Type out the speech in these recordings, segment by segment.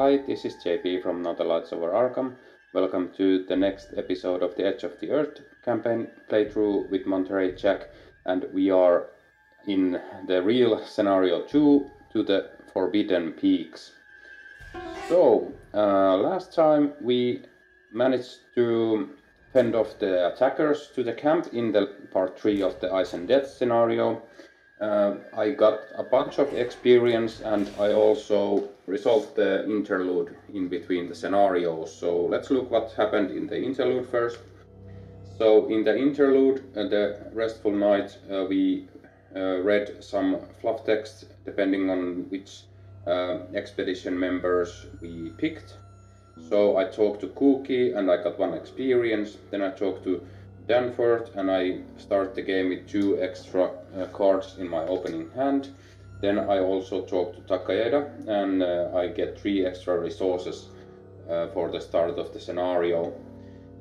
Hi, this is JP from Northern Lights Over Arkham. Welcome to the next episode of the Edge of the Earth campaign playthrough with Monterey Jack, and we are in the real scenario 2 to the Forbidden Peaks. So, last time we managed to fend off the attackers to the camp in the part 3 of the Ice and Death scenario. I got a bunch of experience and I also resolved the interlude in between the scenarios. So let's look what happened in the interlude first. So in the interlude, the restful night, we read some fluff text depending on which expedition members we picked. So I talked to Kooky and I got 1 experience. Then I talked to Danford and I start the game with 2 extra cards in my opening hand. Then I also talk to Takayeda and I get 3 extra resources for the start of the scenario.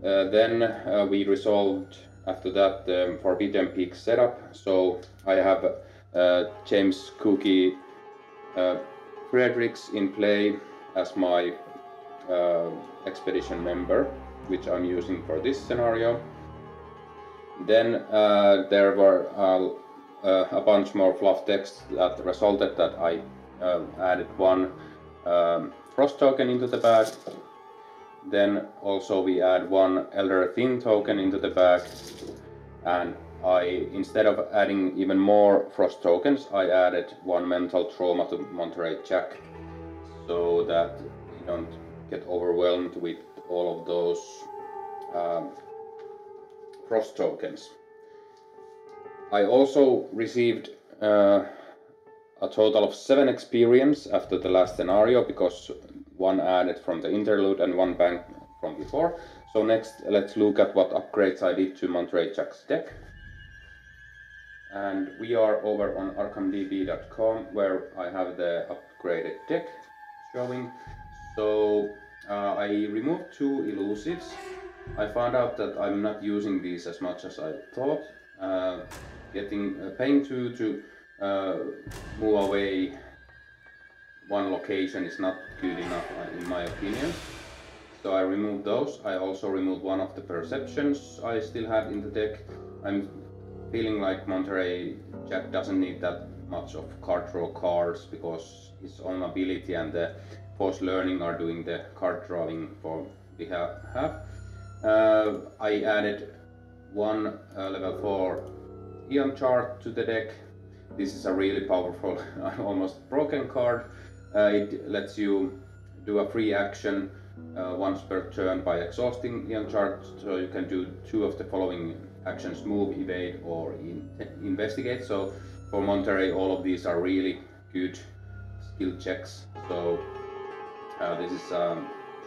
Then we resolved after that the Forbidden Peak setup. So I have James, Kooky, Fredericks in play as my expedition member, which I'm using for this scenario. Then there were a bunch more fluff texts that resulted that I added 1 frost token into the bag. Then also we add 1 elder thin token into the bag, and instead of adding even more frost tokens, I added 1 mental trauma to Monterey Jack, so that you don't get overwhelmed with all of those frost tokens. I also received a total of 7 experience after the last scenario, because 1 added from the interlude and 1 bank from before. So next let's look at what upgrades I did to Monterey Jack's deck. And we are over on ArkhamDB.com, where I have the upgraded deck showing. So I removed 2 elusives. I found out that I'm not using these as much as I thought. Paying 2 to move away 1 location is not good enough in my opinion. So I removed those. I also removed 1 of the perceptions I still had in the deck. I'm feeling like Monterey Jack doesn't need that much of card draw cards, because his own ability and the forced learning are doing the card drawing for we have. I added 1 level 4 Ion Chart to the deck. This is a really powerful, almost broken card. It lets you do a free action once per turn by exhausting Ion Chart, so you can do 2 of the following actions: move, evade, or investigate. So for Monterey, all of these are really good skill checks, so this is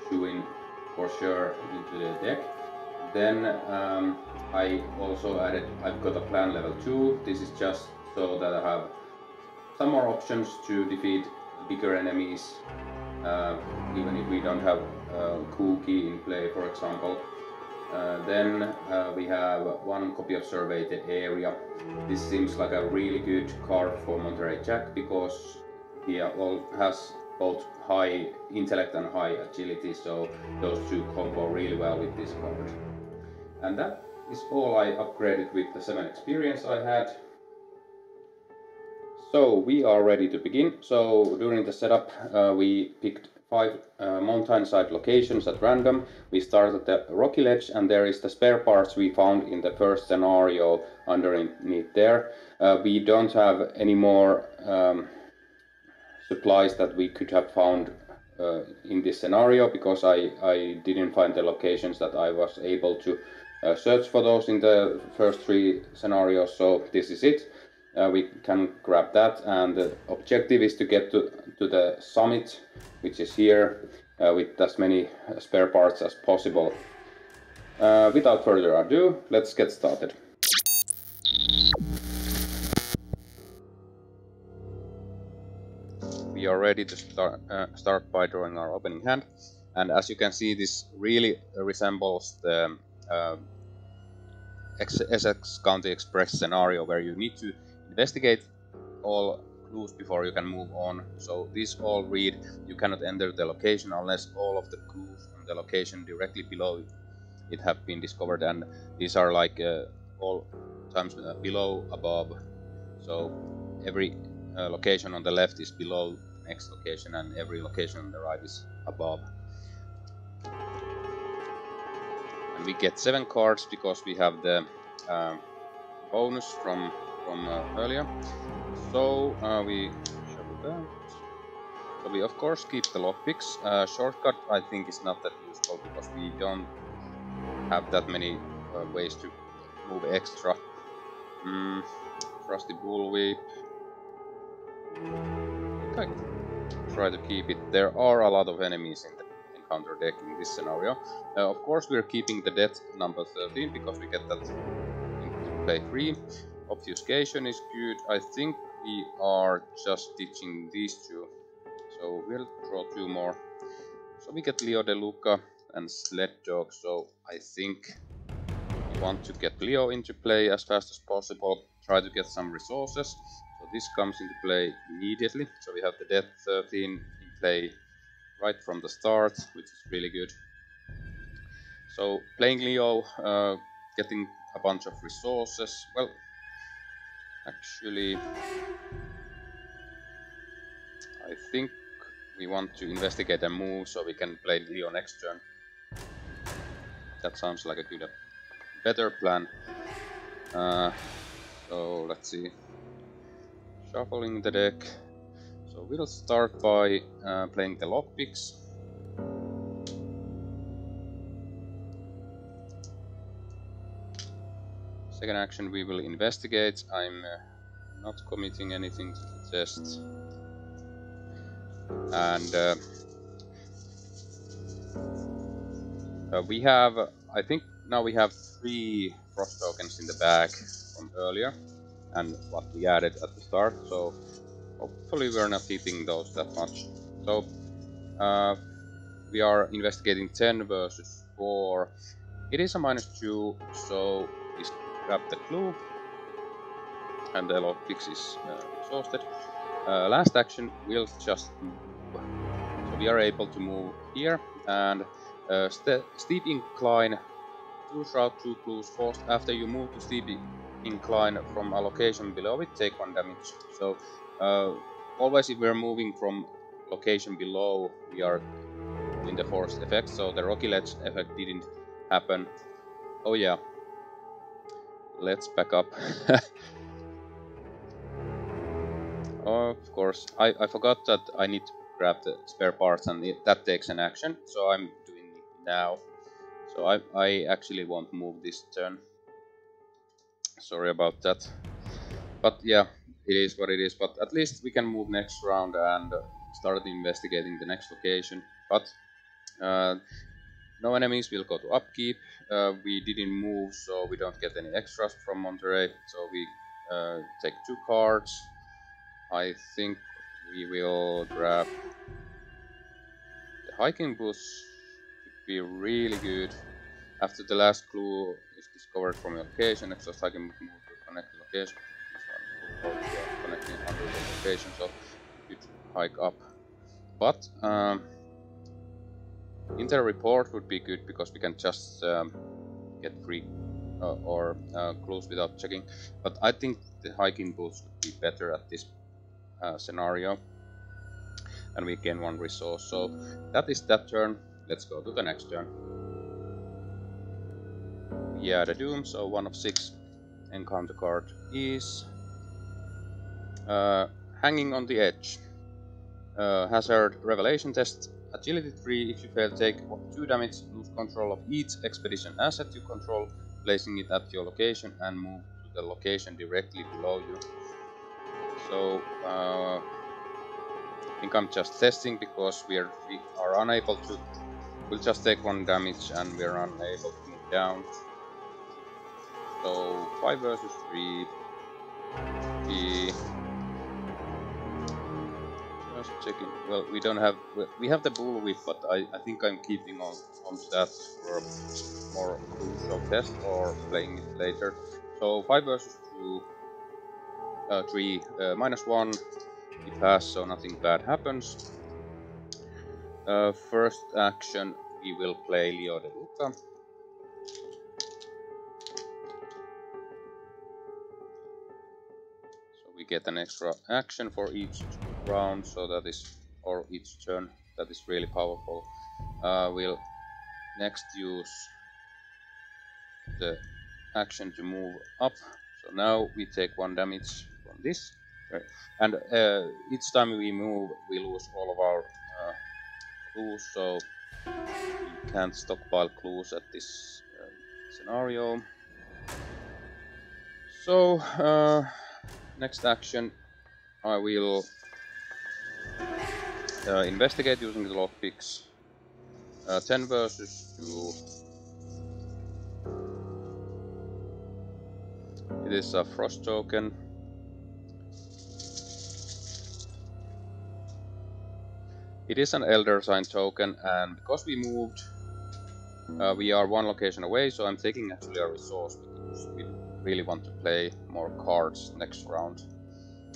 shoo-in for sure into the deck. Then I also added, I've got a plan level 2. This is just so that I have some more options to defeat bigger enemies, even if we don't have Kooky in play, for example. Then we have 1 copy of Survey the Area. This seems like a really good card for Monterey Jack, because he has both high intellect and high agility, so those 2 combo really well with this card. And that is all I upgraded with the 7 experience I had. So we are ready to begin. So during the setup we picked 5 mountainside locations at random. We started the rocky ledge, and there is the spare parts we found in the first scenario underneath there. We don't have any more supplies that we could have found in this scenario, because I didn't find the locations that I was able to search for those in the first 3 scenarios. So this is it. We can grab that, and the objective is to get to the summit, which is here, with as many spare parts as possible. Without further ado, let's get started. We are ready to start by drawing our opening hand, and as you can see, this really resembles the Essex County Express scenario, where you need to investigate all clues before you can move on. So these all read, you cannot enter the location unless all of the clues on the location directly below it have been discovered, and these are like all times below, above. So every location on the left is below the next location, and every location on the right is above. And we get 7 cards because we have the bonus from earlier. So we shuffle that. So we of course keep the lockpicks. Shortcut I think is not that useful because we don't have that many ways to move extra. Frosty Bullwhip. Okay. Try to keep it. There are a lot of enemies in the encounter deck in this scenario. Of course we're keeping the death number 13 because we get that in play 3. Obfuscation is good. I think we are just ditching these 2. So we'll draw 2 more. So we get Leo De Luca and Sled Dog. So I think we want to get Leo into play as fast as possible. Try to get some resources. So this comes into play immediately. So we have the Death 13 in play right from the start, which is really good. So playing Leo, getting a bunch of resources. Well, actually, I think we want to investigate and move so we can play Leo next turn. That sounds like a good, better plan. So let's see. Shuffling the deck. So we'll start by playing the lockpicks. Second action, we will investigate. I'm not committing anything to the test. And we have, I think now we have 3 frost tokens in the bag from earlier and what we added at the start. So hopefully we're not hitting those that much. So we are investigating 10 versus 4. It is a -2, so grab the clue, and the lockpicks is exhausted. Last action, we'll just move. So we are able to move here, and steep incline, 2 shroud, 2 clues forced. After you move to steep incline from a location below it, take 1 damage. So always if we're moving from location below, we are in the forced effect, so the rocky ledge effect didn't happen. Oh yeah. Let's back up. Of course, I forgot that I need to grab the spare parts, and that takes an action, so I'm doing it now. So I actually won't move this turn. Sorry about that. But yeah, it is what it is, but at least we can move next round and start investigating the next location. But no enemies will go to upkeep. We didn't move, so we don't get any extras from Monterey. So we take 2 cards. I think we will grab the hiking boots. Could be really good. After the last clue is discovered from your location, exhaust hiking boot move to connect the location. Connecting under the location, so you could hike up. But Inter report would be good because we can just get free or clues without checking. But I think the hiking boots would be better at this scenario. And we gain 1 resource. So that is that turn. Let's go to the next turn. Yeah, the Doom. So 1 of 6 encounter card is hanging on the edge. Hazard revelation test. Agility 3, if you fail, take 2 damage, lose control of each expedition asset you control, placing it at your location, and move to the location directly below you. So, I think I'm just testing because we are unable to. We'll just take 1 damage and we're unable to move down. So, 5 versus 3. Just checking. Well, we don't have. We have the bullwhip, but I think I'm keeping on that for a more crucial test or playing it later. So 5 versus 2, 3, -1. it has, so nothing bad happens. First action, we will play Leo De Luca. So we get an extra action for each round, so that is, or each turn, that is really powerful. We'll next use the action to move up. So now we take 1 damage from this, and each time we move, we lose all of our clues, so you can't stockpile clues at this scenario. So next action, I will investigate using the lockpicks. 10 versus 2. It is a frost token. It is an Elder Sign token, and because we moved, we are 1 location away, so I'm taking actually a resource because we really want to play more cards next round.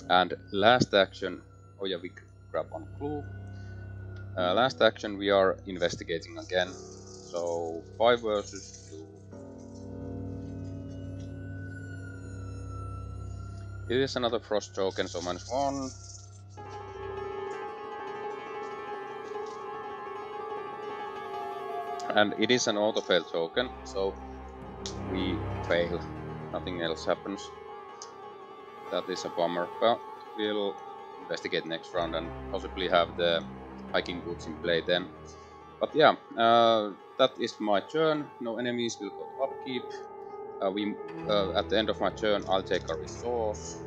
And last action, oh yeah, we grab 1 clue. Last action, we are investigating again, so 5 versus 2. It is another frost token, so -1. And it is an auto-fail token, so we fail. Nothing else happens. That is a bummer, but we'll investigate next round and possibly have the hiking boots in play then. But yeah, that is my turn. No enemies, will go to upkeep. At the end of my turn, I'll take a resource.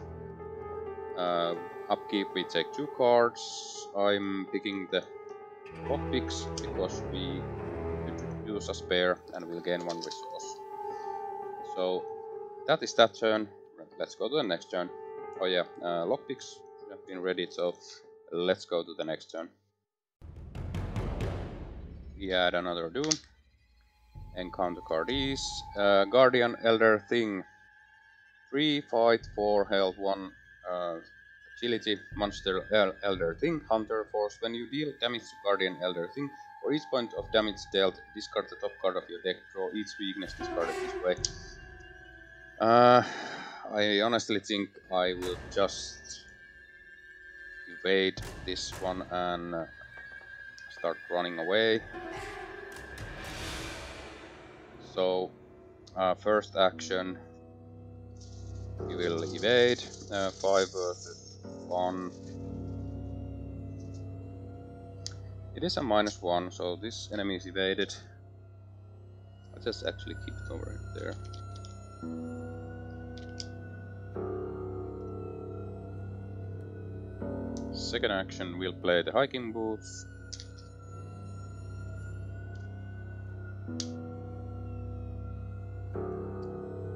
Upkeep, we take 2 cards. I'm picking the lockpicks because we use a spare and we'll gain 1 resource. So that is that turn. Let's go to the next turn. Oh yeah, lockpicks have been ready, so let's go to the next turn. We add another doom. Encounter card is Guardian Elder Thing. 3, fight, 4, health, 1 agility. Monster Elder Thing. Hunter Force. When you deal damage to Guardian Elder Thing, for each point of damage dealt, discard the top card of your deck. Draw each weakness discarded this way. I honestly think I will just evade this one and start running away. So first action, we will evade. 5 versus 1. It is a -1, so this enemy is evaded. I'll just actually keep it over there. Second action, we'll play the hiking boots.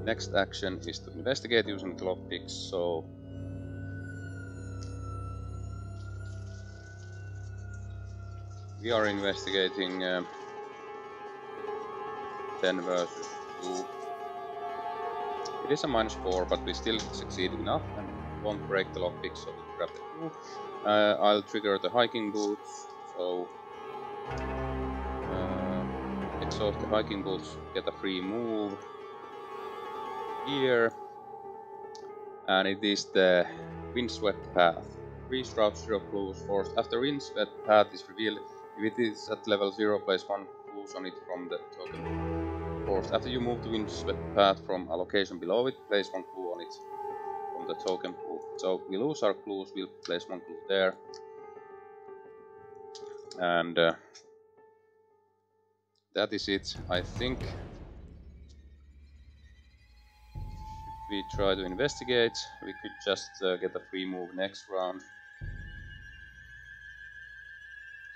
Next action is to investigate using the lockpicks, so we are investigating 10 versus 2. It is a -4, but we still succeed enough and won't break the lockpick, so we grab the clue. I'll trigger the hiking boots, so exhaust the hiking boots, get a free move here, and it is the windswept path. 3 shrouds, 0 clues, forced. After windswept path is revealed, if it is at level 0, place 1 clue on it from the token. Forced. After you move the windswept path from a location below it, place 1 clue on it from the token pool. So we lose our clues, we'll place 1 clue there. And that is it, I think. We try to investigate, we could just get a free move next round.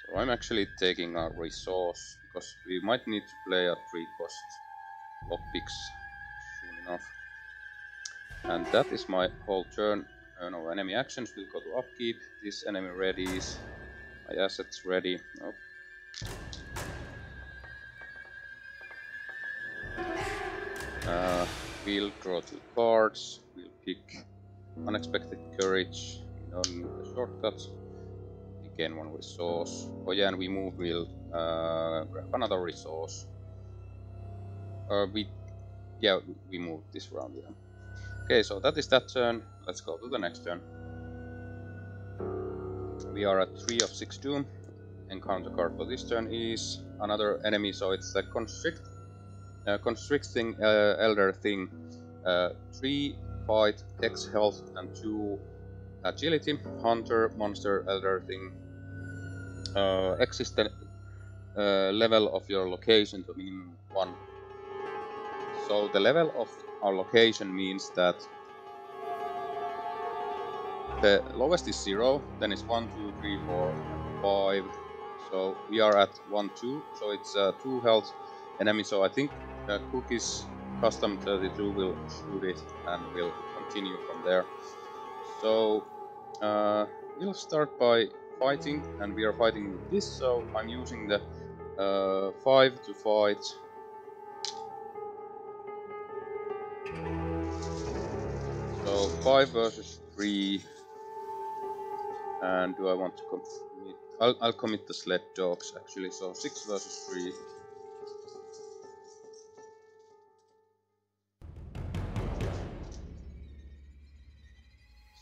So I'm actually taking a resource, because we might need to play a 3-cost lockpicks soon enough. And that is my whole turn. No enemy actions, we'll go to upkeep. This enemy readies, my assets ready. Nope. We'll draw 2 cards, we'll pick Unexpected Courage, on the shortcuts. Again, one resource. Oh yeah, and we move, we'll grab another resource. We moved this round, yeah. Okay, so that is that turn. Let's go to the next turn. We are at 3 of 6 doom. Encounter card for this turn is another enemy, so it's a constricting elder thing. 3 fight, Dex health, and 2 agility. Hunter, monster, elder thing. Exit level of your location to minimum 1. So the level of our location means that the lowest is 0, then it's 1, 2, 3, 4, 5. So we are at 1, 2, so it's a 2 health enemy. So I think Kooky's custom 32 will shoot it and we'll continue from there. So we'll start by fighting, and we are fighting with this, so I'm using the 5 to fight. So 5 versus 3, and do I want to commit? I'll commit the sled dogs actually, so 6 versus 3.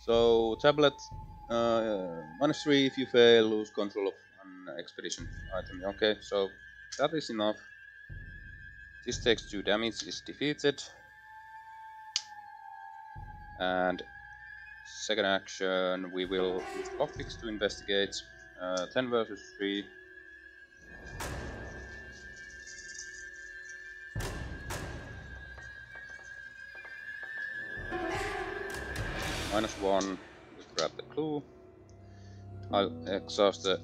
So tablet, -3 if you fail, lose control of an expedition item. Okay, so that is enough. This takes 2 damage, is defeated. And second action, we will use optics to investigate. 10 versus 3. -1, we'll grab the clue. I'll exhaust the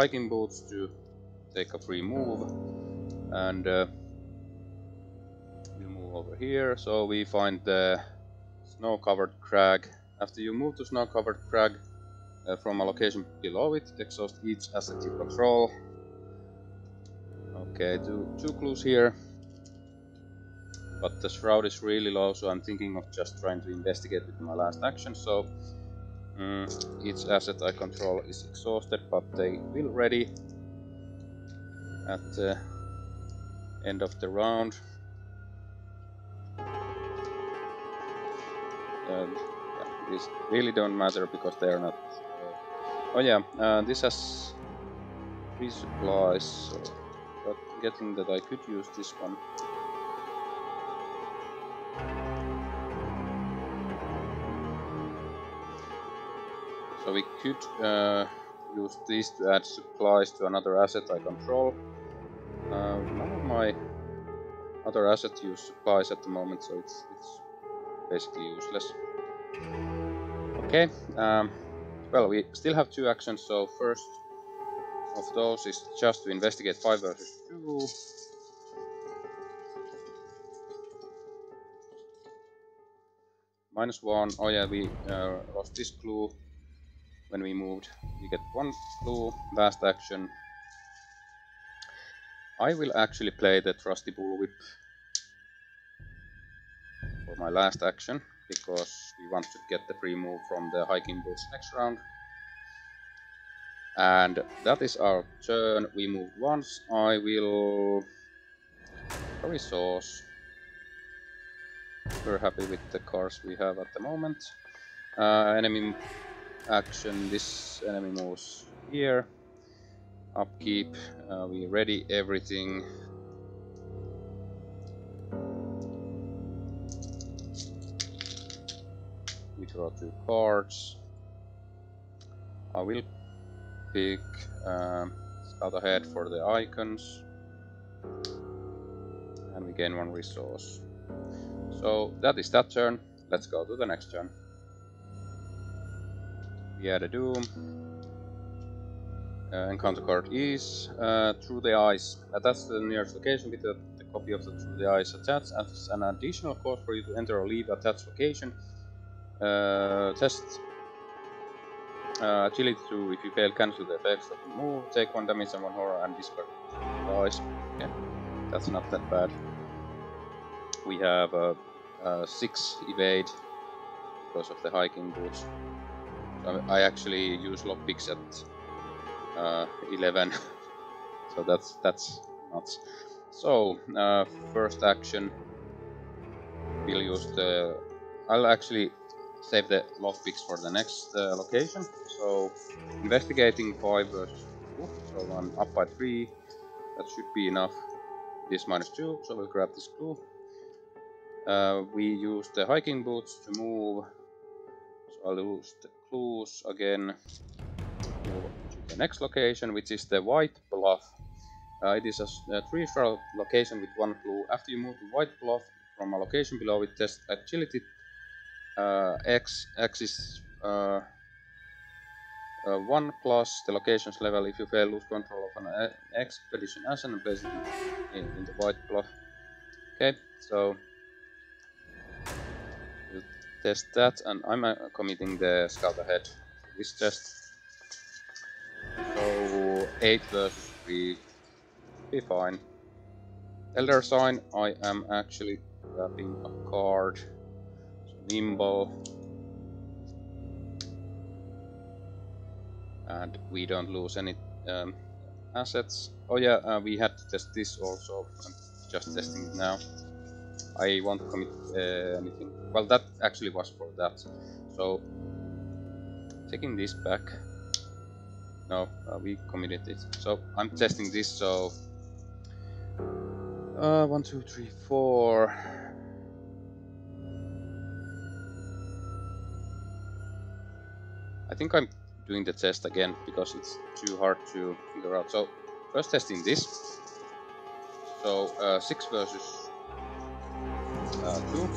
hiking boots to take a free move. And we'll move over here, so we find the snow-covered crag. After you move to snow-covered crag from a location below it, exhaust each asset you control. Okay, two clues here. But the shroud is really low, so I'm thinking of just trying to investigate with my last action. So each asset I control is exhausted, but they will ready at the end of the round. These really don't matter because they are not... this has 3 supplies, so but getting that I could use this one. So we could use these to add supplies to another asset I control. None of my other assets use supplies at the moment, so it's basically useless. Okay, well, we still have 2 actions, so first of those is just to investigate 5 versus 2. -1, oh yeah, we lost this clue when we moved. We get 1 clue. Last action, I will actually play the trusty bullwhip for my last action, because we want to get the free move from the hiking boots next round. And that is our turn. We moved once. I will resource. We're happy with the cars we have at the moment. Enemy action, this enemy moves here. Upkeep, we ready everything. We draw 2 cards. I will pick scout ahead for the icons, and we gain 1 resource. So that is that turn. Let's go to the next turn. We add a doom. Encounter card is Through the Ice. Attach to the nearest location with the copy of the Through the Ice attached. As an additional cost for you to enter or leave attached location. Test agility 2. If you fail, cancel the effects of the move, take 1 damage and 1 horror, and discard dice. Okay, that's not that bad. We have 6 evade because of the hiking boots. I actually use lockpicks at 11, so that's nuts. So first action, we'll use the. I'll actually save the lockpicks for the next location. So investigating 5 versus 2, so I'm up by 3. That should be enough. This -2, so we'll grab this clue. We use the hiking boots to move. So I'll use the clues again. Move to the next location, which is the White Bluff. It is a 3-star location with 1 clue. After you move to White Bluff from a location below, it tests agility. X axis 1 plus the location's level. If you fail, lose control of an expedition asset and place it in the White Bluff. Okay, so we'll test that, and I'm committing the scout ahead to this test. So 8 versus 3 be fine. Elder sign. I am actually grabbing a card. Nimble, and we don't lose any assets. Oh yeah, we had to test this also. I'm just testing it now. I won't commit anything. Well, that actually was for that. So taking this back. No, we committed it. So I'm testing this. So 1, 2, 3, 4. I think I'm doing the test again because it's too hard to figure out. So first testing this. So 6 versus 2.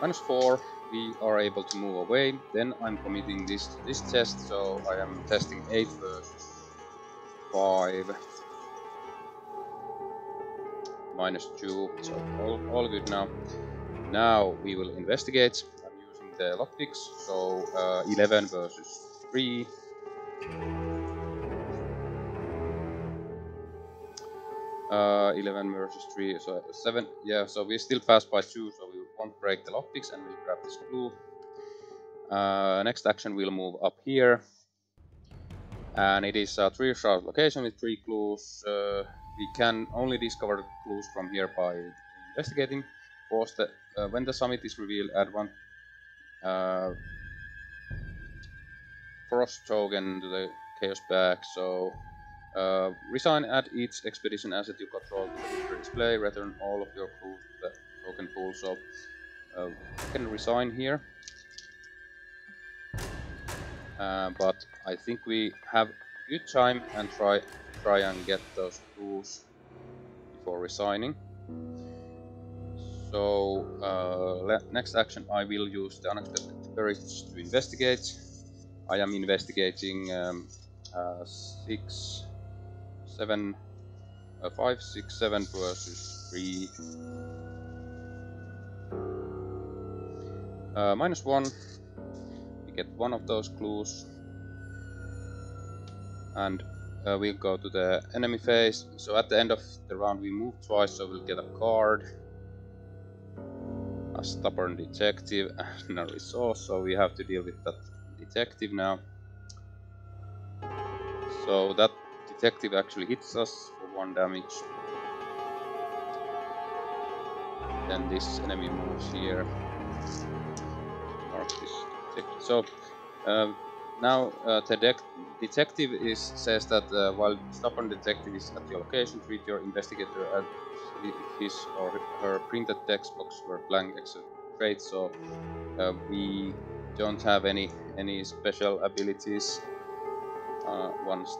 -4, we are able to move away. Then I'm committing this to this test. So I am testing 8 versus 5. -2, so all good now. Now we will investigate. The lockpicks, so 11 versus 3. So 7. Yeah, so we still pass by 2, so we won't break the lockpicks, and we'll grab this clue. Next action, we'll move up here. And it is a 3-star location with 3 clues. We can only discover clues from here by investigating. Post the, when the summit is revealed, add 1 frost token to the chaos bag. So resign at each expedition asset you control to the victory display, return all of your clues to the token pool. So we can resign here, but I think we have good time and try and get those clues before resigning. So next action, I will use the unexpected spirits to investigate. I am investigating 5, 6, 7 versus 3. -1, we get 1 of those clues, and we'll go to the enemy phase. So at the end of the round, we move twice, so we'll get a card. A stubborn detective and a resource, so we have to deal with that detective now. So that detective actually hits us for 1 damage. Then this enemy moves here. Mark this detective. So now the detective says that while stubborn detective is at your location, treat your investigator at his or her printed text box were blank except traits. So we don't have any special abilities once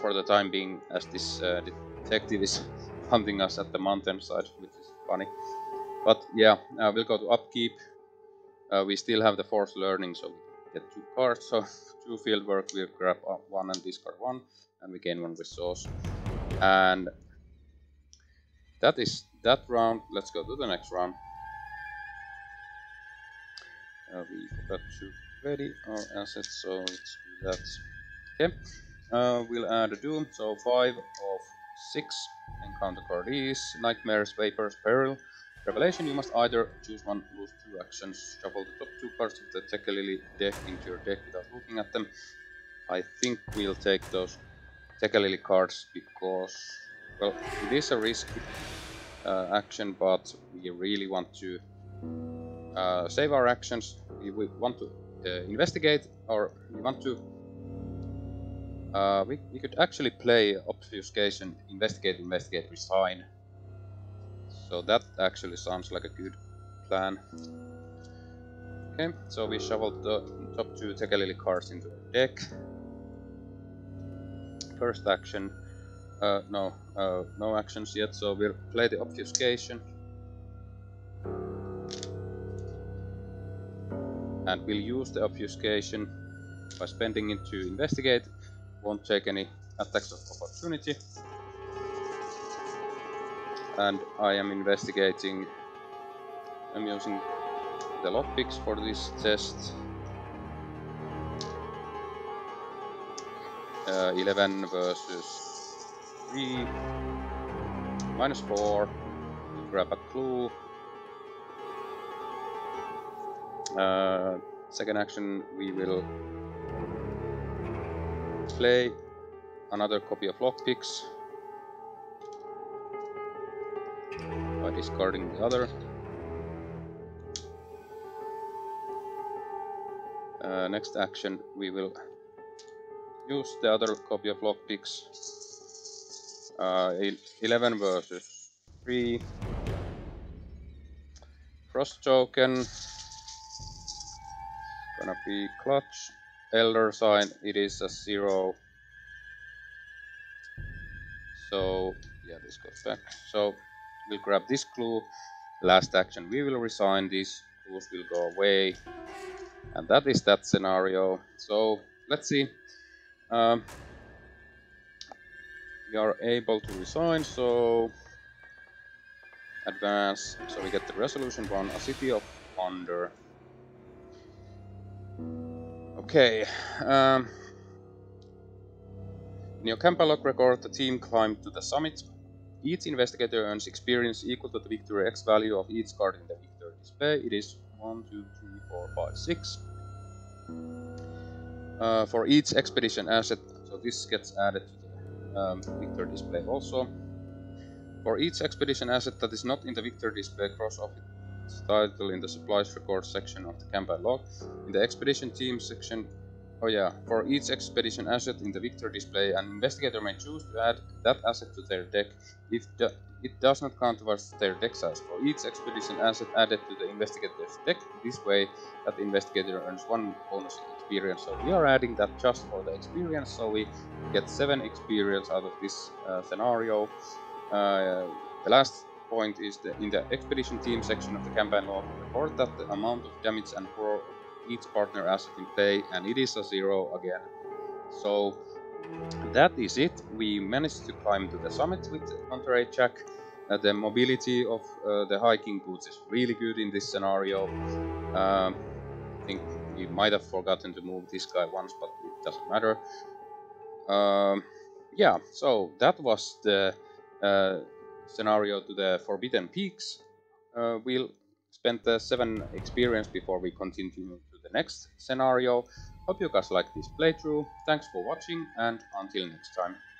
for the time being, as this detective is hunting us at the mountainside, which is funny. But yeah, we'll go to upkeep. We still have the forced learning, so we get 2 cards. So 2 field work, we'll grab up 1 and discard 1, and we gain 1 resource. And that is that round. Let's go to the next round. We forgot to ready our assets, so let's do that. Okay, we'll add a doom, so 5 of 6. Encounter card is Nightmares, Vapors, Peril. Revelation, you must either choose one of those two actions, shuffle the top two cards of the Tekeli-li deck into your deck without looking at them. I think we'll take those Tekeli-li cards because, well, it is a risky action, but we really want to save our actions. We want to investigate, or we want to... we could actually play Obfuscation, investigate, resign. So that actually sounds like a good plan. Okay, so we shuffled the top two Tekeli-li cards into our deck. First action, no actions yet, so we'll play the Obfuscation. And we'll use the Obfuscation by spending it to investigate. Won't take any attacks of opportunity. And I am investigating. I'm using the lockpicks for this test. 11 versus 3. -4. Grab a clue. Second action, we will play another copy of lockpicks by discarding the other. Next action, we will use the other copy of lockpicks. 11 versus 3. Frost token. Gonna be clutch. Elder sign. It is a 0. So yeah, this goes back. So we'll grab this clue. Last action, we will resign. These clues will go away, and that is that scenario. So let's see. We are able to resign. So advance. So we get the resolution one, a city of wonder. Okay. In your Campa log record, the team climbed to the summit. Each investigator earns experience equal to the victory X value of each card in the victory display. It is 1, 2, 3, 4, 5, 6. For each expedition asset, so this gets added to the victory display also. For each expedition asset that is not in the victory display, cross off its title in the supplies record section of the Campa log. In the expedition team section, for each expedition asset in the victory display, an investigator may choose to add that asset to their deck if it does not count towards their deck size. For each expedition asset added to the investigator's deck, this way that the investigator earns 1 bonus experience. So we are adding that just for the experience, so we get 7 experience out of this scenario. The last point is that in the expedition team section of the campaign log, report that the amount of damage and horror each partner asset in play, and it is a 0 again. So that is it. We managed to climb to the summit with Monterey Jack. The mobility of the hiking boots is really good in this scenario. I think we might have forgotten to move this guy once, but it doesn't matter. Yeah, so that was the scenario to the Forbidden Peaks. We'll spend 7 experience before we continue to the next scenario. Hope you guys like this playthrough. Thanks for watching, and until next time.